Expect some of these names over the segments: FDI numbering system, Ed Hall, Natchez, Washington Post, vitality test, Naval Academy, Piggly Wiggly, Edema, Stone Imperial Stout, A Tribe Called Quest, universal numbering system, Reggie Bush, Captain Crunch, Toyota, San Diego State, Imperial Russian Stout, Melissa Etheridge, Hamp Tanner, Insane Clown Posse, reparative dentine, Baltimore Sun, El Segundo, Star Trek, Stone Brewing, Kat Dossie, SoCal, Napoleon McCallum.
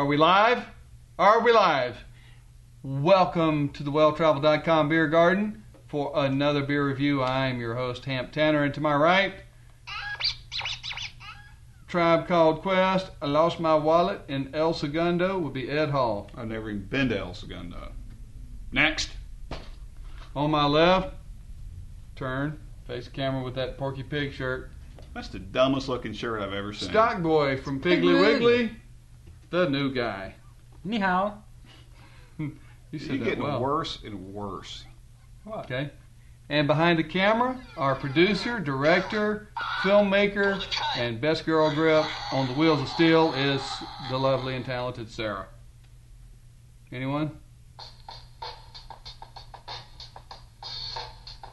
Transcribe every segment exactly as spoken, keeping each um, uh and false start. Are we live? Are we live? Welcome to the well travel dot com Beer Garden for another beer review. I am your host, Hamp Tanner, and to my right, Tribe Called Quest, I Lost My Wallet, and El Segundo would be Ed Hall. I've never even been to El Segundo. Next. On my left, turn, face the camera with that Porky Pig shirt. That's the dumbest looking shirt I've ever seen. Stock boy from Piggly Wiggly, the new guy. Ni hao. You said You're that getting well. worse and worse. What? Okay. And behind the camera, our producer, director, filmmaker, and best girl grip on the wheels of steel is the lovely and talented Sarah. Anyone?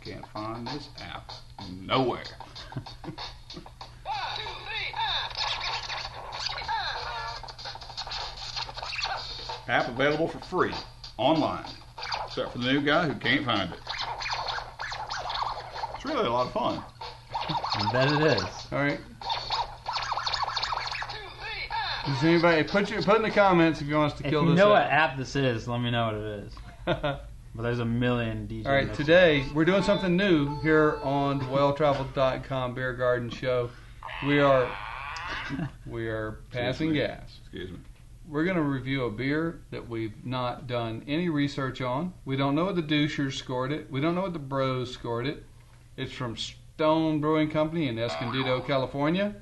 Can't find this app nowhere. One, two, three, ah. App available for free online, except for the new guy who can't find it. It's really a lot of fun. I bet it is. All right. Does anybody put your, put in the comments if you want us to if kill this? If you know app. what app this is, let me know what it is. But there's a million D Js. All right, today we're doing something new here on the well travel dot com Beer Garden Show. We are we are passing Excuse gas. Excuse me. We're going to review a beer that we've not done any research on. We don't know what the douchers scored it. We don't know what the bros scored it. It's from Stone Brewing Company in Escondido, California.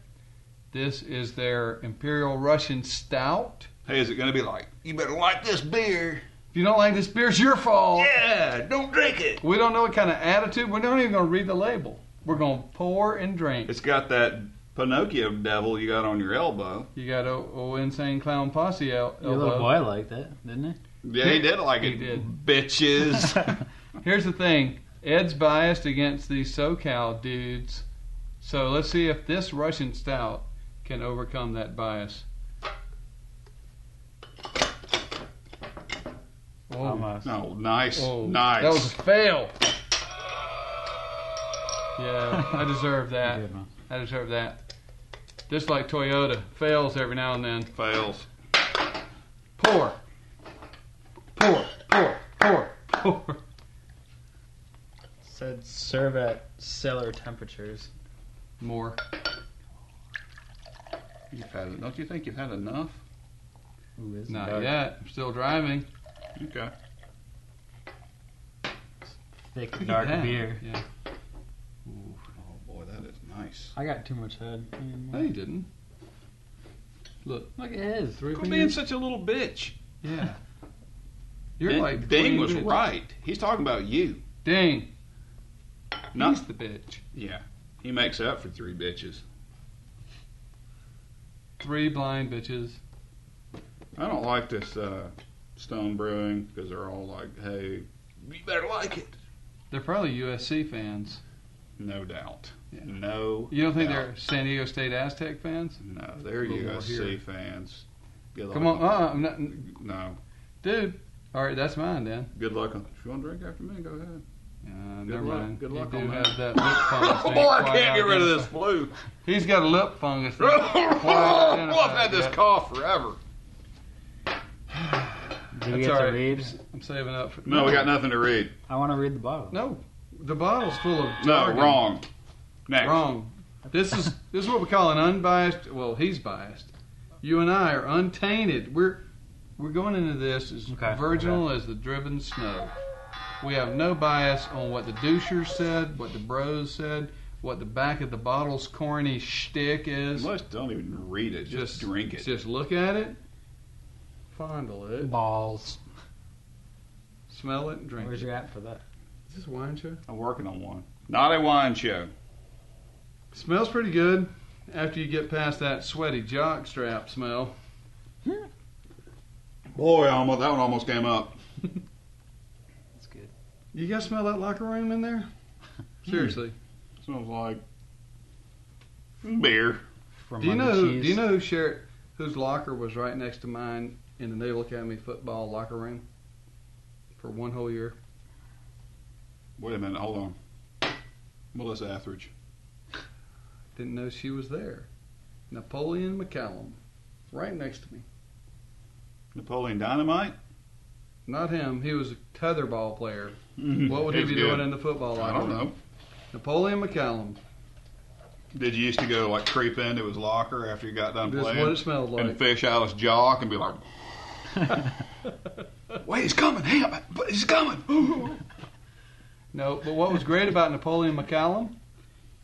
This is their Imperial Russian Stout. Hey, is it going to be like, you better like this beer? If you don't like this beer, it's your fault. Yeah, don't drink it. We don't know what kind of attitude. We're not even going to read the label. We're going to pour and drink. It's got that Pinocchio devil you got on your elbow. You got old, old Insane Clown Posse el elbow. Your little boy liked that, didn't he? Yeah, he did like he it, did. bitches. Here's the thing. Ed's biased against these SoCal dudes. So let's see if this Russian stout can overcome that bias. Oh, no, nice, oh, nice. That was a fail. Yeah, I deserve that. Good, I deserve that. Just like Toyota, fails every now and then. Fails. Pour. Pour, pour, pour, pour. Said serve at cellar temperatures. More. You've had it. Don't you think you've had enough? Ooh, isn't Not dark. yet. I'm still driving. Okay. Thick, dark yeah. beer. Yeah. Ooh, oh boy, that is nice. I got too much head. No, you didn't. Look. Look at his. Quit being such a little bitch. Yeah. You're Ding, like Ding was minutes. right. He's talking about you. Ding. Not He's the bitch. Yeah. He makes up for three bitches. Three blind bitches. I don't like this, uh... Stone Brewing, because they're all like, hey, you better like it. They're probably U S C fans. No doubt. Yeah. No You don't think doubt. they're San Diego State Aztec fans? No, they're U S C fans. Good Come luck. on, uh, I'm not, no. Dude, all right, that's mine then. Good luck. On, if you want to drink after me, go ahead. Uh, Good never luck. mind. Good luck you on do that. Have that lip oh, boy, I can't get rid of this flu. He's got a lip fungus. Well, I've had this yet. cough forever. Do we That's get to right. read? I'm saving up for No, we got nothing to read. I want to read the bottle. No. The bottle's full of jargon. No, wrong. Next. Wrong. This is this is what we call an unbiased, well, he's biased. You and I are untainted. We're we're going into this as okay. virginal okay. as the driven snow. We have no bias on what the douchers said, what the bros said, what the back of the bottle's corny shtick is. Let's don't even read it. Just, just drink it. Just look at it. Fondle it. Balls. Smell it and drink Where's it. Where's your app for that? Is this a wine show? I'm working on one. Not a wine show. Smells pretty good after you get past that sweaty jock strap smell. Yeah. Boy, almost, that one almost came up. That's good. You guys smell that locker room in there? Seriously. It smells like beer. From do you know? Cheese. Do you know who shared, whose locker was right next to mine? In the Naval Academy football locker room for one whole year. Wait a minute, hold on. Melissa Etheridge. Didn't know she was there. Napoleon McCallum, right next to me. Napoleon Dynamite? Not him. He was a tetherball player. What would he be good. doing in the football line? I don't know. Napoleon McCallum. Did you used to go like creep into his locker after you got done Just playing? What it smelled like. And fish out his jock and be like, wait, he's coming. Hang on, but he's coming. No, but what was great about Napoleon McCallum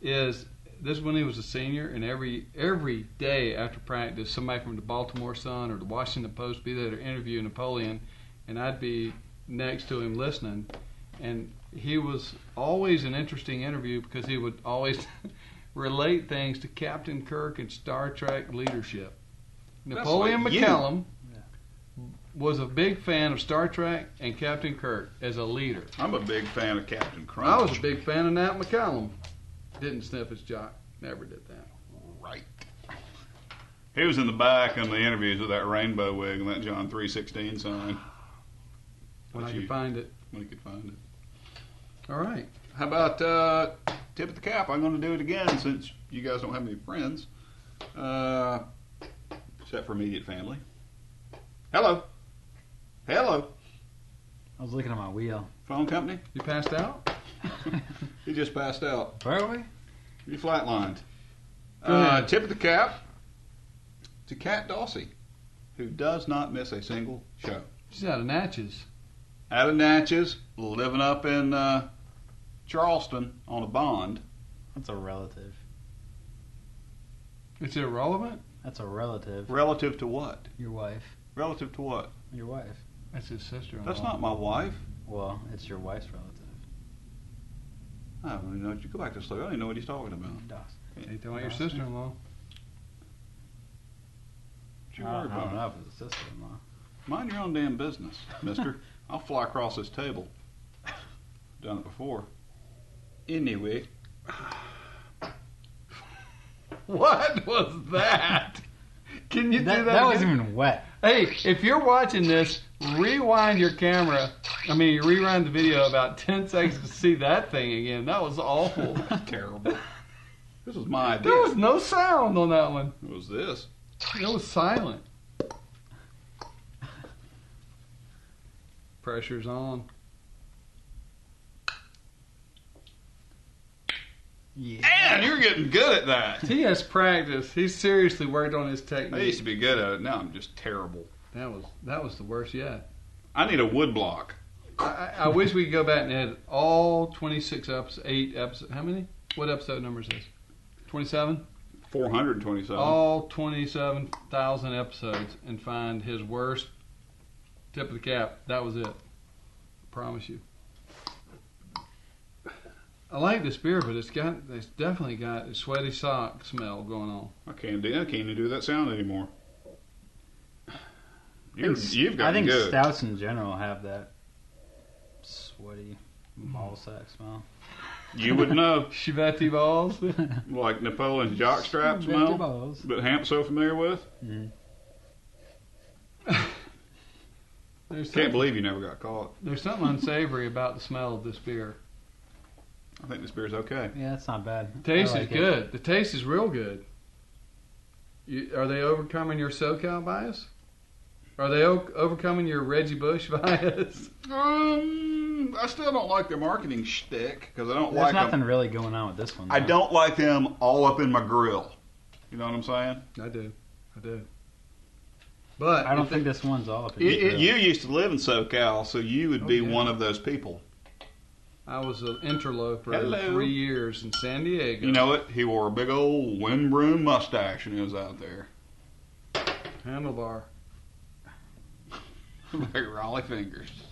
is this is when he was a senior, and every every day after practice, somebody from the Baltimore Sun or the Washington Post would be there to interview Napoleon, and I'd be next to him listening. And he was always an interesting interview because he would always relate things to Captain Kirk and Star Trek leadership. That's Napoleon like McCallum you. was a big fan of Star Trek and Captain Kirk as a leader. I'm a big fan of Captain Crunch. I was a big fan of Nat McCallum. Didn't sniff his jock. Never did that. Right. He was in the back in the interviews with that rainbow wig and that John three sixteen sign. When I could find it. When you could find it. All right. How about uh, tip of the cap? I'm going to do it again since you guys don't have any friends. Uh, except for immediate family. Hello. Hello. I was looking at my wheel. Phone company? You passed out? You just passed out. Where are we? You flatlined. Uh, tip of the cap to Kat Dossie, who does not miss a single show. She's out of Natchez. Out of Natchez, living up in uh, Charleston on a bond. That's a relative. It's irrelevant? That's a relative. Relative to what? Your wife. Relative to what? Your wife. That's his sister-in-law. That's not my wife. Well, it's your wife's relative. I don't even know. You go back to sleep. I don't even know what he's talking about. Dawson. He's talking about your sister-in-law. I, I don't know if it's a sister-in-law. Mind your own damn business, mister. I'll fly across this table. Done it before. Anyway. What was that? Can you that, do that That again? Wasn't even wet. Hey, if you're watching this, rewind your camera. I mean, you rewind the video about ten seconds to see that thing again. That was awful. That's terrible. This was my idea. There was no sound on that one. What was this? It was silent. Pressure's on. Yeah. Man, you're getting good at that. He has practice. He's seriously worked on his technique. I used to be good at it. Now I'm just terrible. That was that was the worst yet. I need a wood block. I, I wish we could go back and edit all twenty-six episodes, eight episodes. How many? What episode number is this? twenty-seven? four hundred twenty-seven. All twenty-seven thousand episodes and find his worst tip of the cap. That was it. I promise you. I like this beer, but it's got, it's definitely got a sweaty sock smell going on. I can't do, I can't even do that sound anymore. You're, you've got I think good. Stouts in general have that sweaty ball sack smell. You would know. Shivatty balls. Like Napoleon's jockstrap smell balls. That Hamp's so familiar with. Mm-hmm. Can't believe you never got caught. There's something unsavory about the smell of this beer. I think this beer's okay. Yeah, it's not bad. Taste like is good. It. The taste is real good. You, are they overcoming your SoCal bias? Are they o overcoming your Reggie Bush bias? Um, I still don't like their marketing shtick because I don't There's like. There's nothing them. really going on with this one. Though. I don't like them all up in my grill. You know what I'm saying? I do. I do. But I don't think they, this one's all up in your grill. You used to live in SoCal, so you would be okay. one of those people. I was an interloper for Hello. three years in San Diego. You know what? He wore a big old windbroom mustache and he was out there. Handlebar. Like Raleigh fingers.